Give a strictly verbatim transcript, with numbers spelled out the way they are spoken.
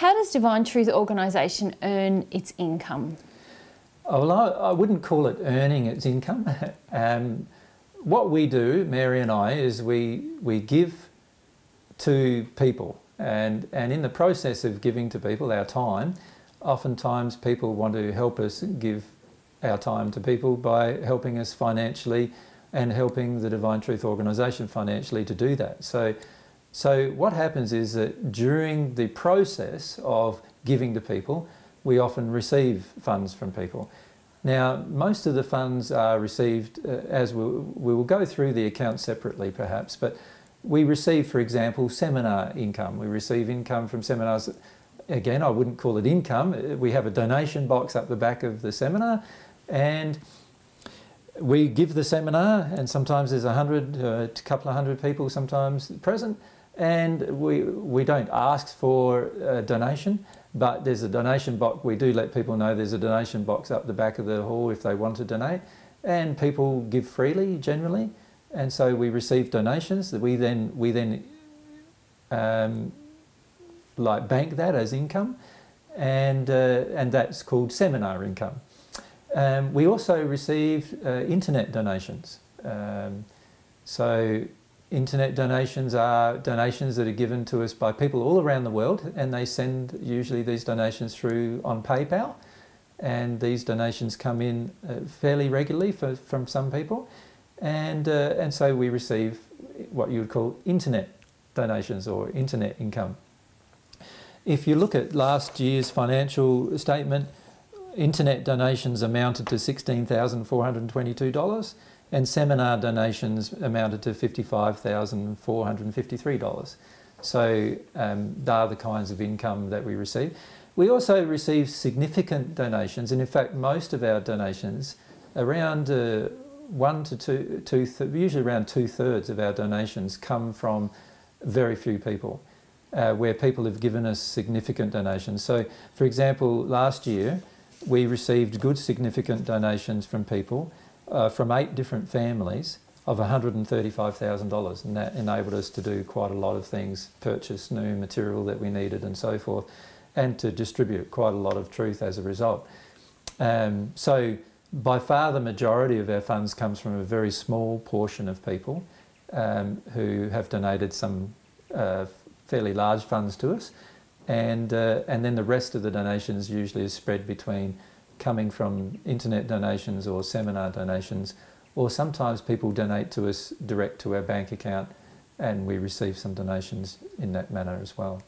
How does Divine Truth Organisation earn its income? Oh, well, I, I wouldn't call it earning its income. um, what we do, Mary and I, is we, we give to people. And, and in the process of giving to people our time, oftentimes people want to help us give our time to people by helping us financially and helping the Divine Truth Organisation financially to do that. So, so what happens is that during the process of giving to people, we often receive funds from people. Now, most of the funds are received uh, as we, we will go through the account separately perhaps, but we receive, for example, seminar income. We receive income from seminars. Again, I wouldn't call it income. We have a donation box up the back of the seminar, and we give the seminar, and sometimes there's a hundred, a couple of hundred people sometimes present, and we, we don't ask for a donation, but there's a donation box. We do let people know there's a donation box up the back of the hall if they want to donate, and people give freely generally. And so we receive donations that we then we then um, like bank that as income, and uh, and that's called seminar income. Um, we also receive uh, internet donations. Um, so internet donations are donations that are given to us by people all around the world, and they send usually these donations through on PayPal, and these donations come in uh, fairly regularly for, from some people. And, uh, and so we receive what you would call internet donations or internet income. If you look at last year's financial statement, internet donations amounted to sixteen thousand four hundred twenty-two dollars and seminar donations amounted to fifty-five thousand four hundred fifty-three dollars. So um, they are the kinds of income that we receive. We also receive significant donations, and in fact most of our donations, around uh, one to two, two usually around two-thirds of our donations come from very few people, uh, where people have given us significant donations. So, for example, last year we received good significant donations from people, uh, from eight different families, of one hundred thirty-five thousand dollars, and that enabled us to do quite a lot of things, purchase new material that we needed and so forth, and to distribute quite a lot of truth as a result. Um, so, by far the majority of our funds comes from a very small portion of people um, who have donated some uh, fairly large funds to us, and, uh, and then the rest of the donations usually is spread between coming from internet donations or seminar donations, or sometimes people donate to us direct to our bank account and we receive some donations in that manner as well.